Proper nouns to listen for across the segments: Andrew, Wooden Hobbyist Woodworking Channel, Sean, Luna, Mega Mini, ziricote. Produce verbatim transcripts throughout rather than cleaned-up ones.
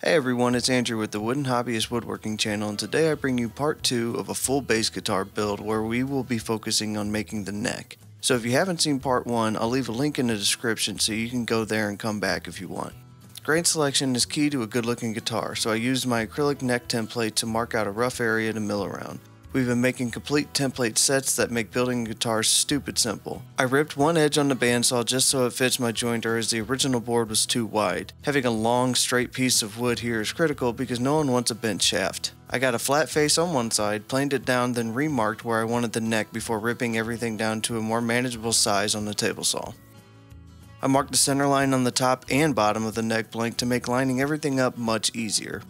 Hey everyone, it's Andrew with the Wooden Hobbyist Woodworking Channel, and today I bring you part two of a full bass guitar build where we will be focusing on making the neck. So if you haven't seen part one, I'll leave a link in the description so you can go there and come back if you want. Grain selection is key to a good looking guitar, so I used my acrylic neck template to mark out a rough area to mill around. We've been making complete template sets that make building guitars stupid simple. I ripped one edge on the bandsaw just so it fits my jointer, as the original board was too wide. Having a long straight piece of wood here is critical because no one wants a bent shaft. I got a flat face on one side, planed it down, then remarked where I wanted the neck before ripping everything down to a more manageable size on the table saw. I marked the center line on the top and bottom of the neck blank to make lining everything up much easier.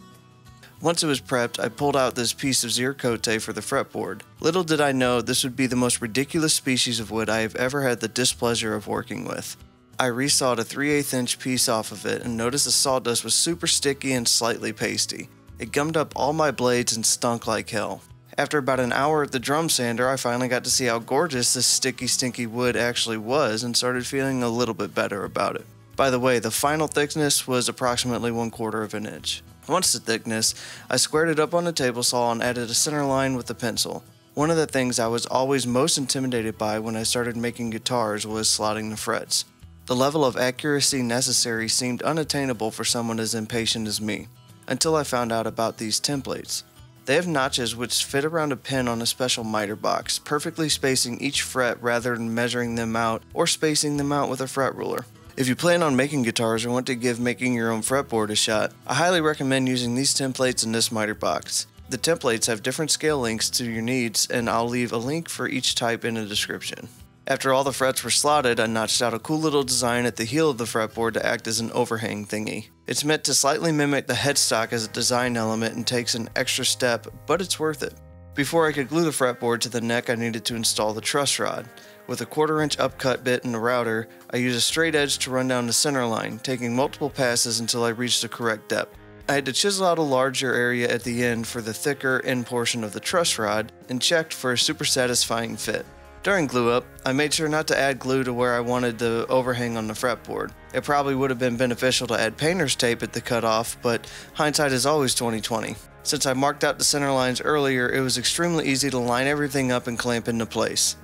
Once it was prepped, I pulled out this piece of ziricote for the fretboard. Little did I know this would be the most ridiculous species of wood I have ever had the displeasure of working with. I resawed a three eighths inch piece off of it and noticed the sawdust was super sticky and slightly pasty. It gummed up all my blades and stunk like hell. After about an hour at the drum sander, I finally got to see how gorgeous this sticky, stinky wood actually was and started feeling a little bit better about it. By the way, the final thickness was approximately one quarter of an inch. Once the thickness, I squared it up on the table saw and added a center line with a pencil. One of the things I was always most intimidated by when I started making guitars was slotting the frets. The level of accuracy necessary seemed unattainable for someone as impatient as me, until I found out about these templates. They have notches which fit around a pin on a special miter box, perfectly spacing each fret rather than measuring them out or spacing them out with a fret ruler. If you plan on making guitars or want to give making your own fretboard a shot, I highly recommend using these templates in this miter box. The templates have different scale links to your needs, and I'll leave a link for each type in the description. After all the frets were slotted, I notched out a cool little design at the heel of the fretboard to act as an overhang thingy. It's meant to slightly mimic the headstock as a design element and takes an extra step, but it's worth it. Before I could glue the fretboard to the neck, I needed to install the truss rod. With a quarter inch upcut bit and a router, I used a straight edge to run down the center line, taking multiple passes until I reached the correct depth. I had to chisel out a larger area at the end for the thicker end portion of the truss rod and checked for a super satisfying fit. During glue up, I made sure not to add glue to where I wanted the overhang on the fretboard. It probably would have been beneficial to add painter's tape at the cutoff, but hindsight is always twenty twenty. Since I marked out the center lines earlier, it was extremely easy to line everything up and clamp into place.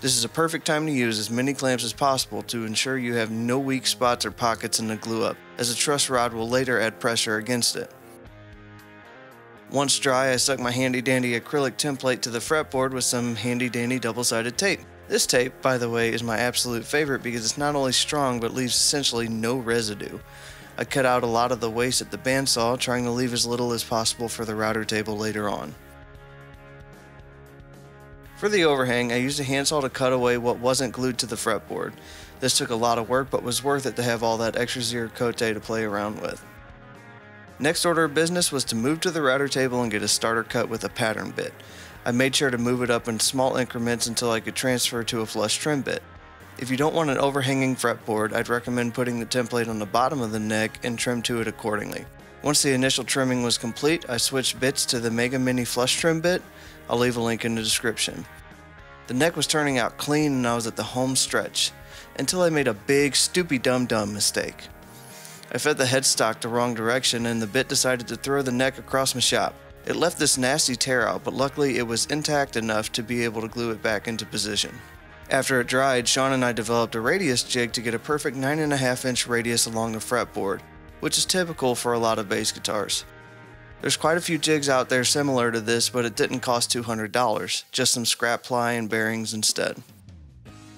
This is a perfect time to use as many clamps as possible to ensure you have no weak spots or pockets in the glue up, as a truss rod will later add pressure against it. Once dry, I stuck my handy dandy acrylic template to the fretboard with some handy dandy double-sided tape. This tape, by the way, is my absolute favorite because it's not only strong but leaves essentially no residue. I cut out a lot of the waste at the bandsaw, trying to leave as little as possible for the router table later on. For the overhang, I used a handsaw to cut away what wasn't glued to the fretboard. This took a lot of work, but was worth it to have all that extra ziricote to play around with. Next order of business was to move to the router table and get a starter cut with a pattern bit. I made sure to move it up in small increments until I could transfer to a flush trim bit. If you don't want an overhanging fretboard, I'd recommend putting the template on the bottom of the neck and trim to it accordingly. Once the initial trimming was complete, I switched bits to the Mega Mini flush trim bit. I'll leave a link in the description. The neck was turning out clean and I was at the home stretch, until I made a big, stupid, dumb, dumb mistake. I fed the headstock the wrong direction and the bit decided to throw the neck across my shop. It left this nasty tear out, but luckily it was intact enough to be able to glue it back into position. After it dried, Sean and I developed a radius jig to get a perfect nine and a half inch radius along the fretboard, which is typical for a lot of bass guitars. There's quite a few jigs out there similar to this, but it didn't cost two hundred dollars, just some scrap ply and bearings instead.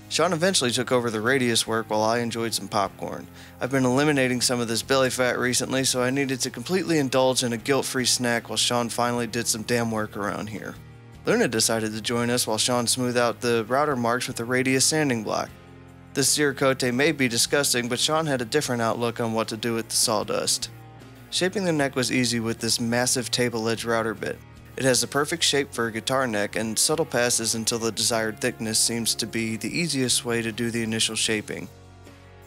Sean eventually took over the radius work while I enjoyed some popcorn. I've been eliminating some of this belly fat recently, so I needed to completely indulge in a guilt-free snack while Sean finally did some damn work around here. Luna decided to join us while Sean smoothed out the router marks with a radius sanding block. This ziricote may be disgusting, but Sean had a different outlook on what to do with the sawdust. Shaping the neck was easy with this massive table edge router bit. It has the perfect shape for a guitar neck, and subtle passes until the desired thickness seems to be the easiest way to do the initial shaping.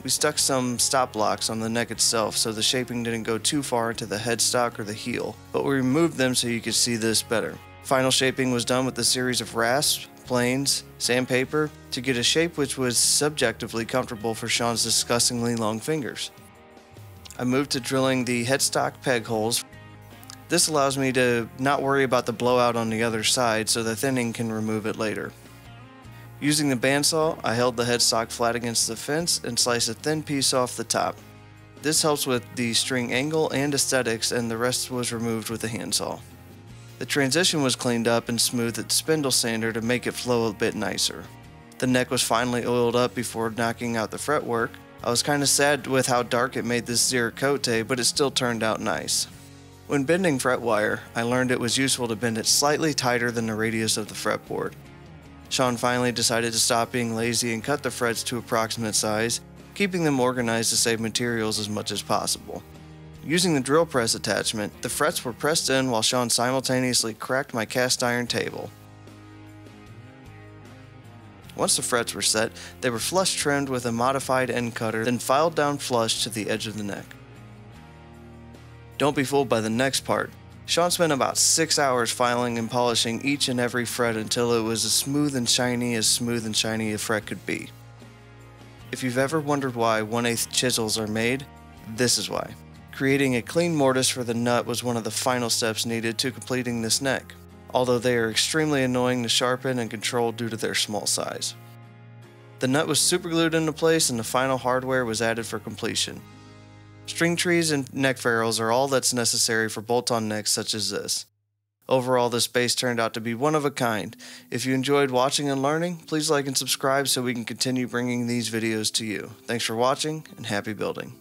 We stuck some stop blocks on the neck itself so the shaping didn't go too far into the headstock or the heel, but we removed them so you could see this better. Final shaping was done with a series of rasps, planes, sandpaper, to get a shape which was subjectively comfortable for Sean's disgustingly long fingers. I moved to drilling the headstock peg holes. This allows me to not worry about the blowout on the other side, so the thinning can remove it later. Using the bandsaw, I held the headstock flat against the fence and sliced a thin piece off the top. This helps with the string angle and aesthetics, and the rest was removed with a handsaw. The transition was cleaned up and smoothed with the spindle sander to make it flow a bit nicer. The neck was finally oiled up before knocking out the fretwork. I was kind of sad with how dark it made this ziricote, but it still turned out nice. When bending fret wire, I learned it was useful to bend it slightly tighter than the radius of the fretboard. Sean finally decided to stop being lazy and cut the frets to approximate size, keeping them organized to save materials as much as possible. Using the drill press attachment, the frets were pressed in while Sean simultaneously cracked my cast iron table. Once the frets were set, they were flush trimmed with a modified end cutter, then filed down flush to the edge of the neck. Don't be fooled by the next part. Sean spent about six hours filing and polishing each and every fret until it was as smooth and shiny as smooth and shiny a fret could be. If you've ever wondered why one eighth chisels are made, this is why. Creating a clean mortise for the nut was one of the final steps needed to completing this neck, although they are extremely annoying to sharpen and control due to their small size. The nut was superglued into place and the final hardware was added for completion. String trees and neck ferrules are all that's necessary for bolt-on necks such as this. Overall, this base turned out to be one of a kind. If you enjoyed watching and learning, please like and subscribe so we can continue bringing these videos to you. Thanks for watching and happy building.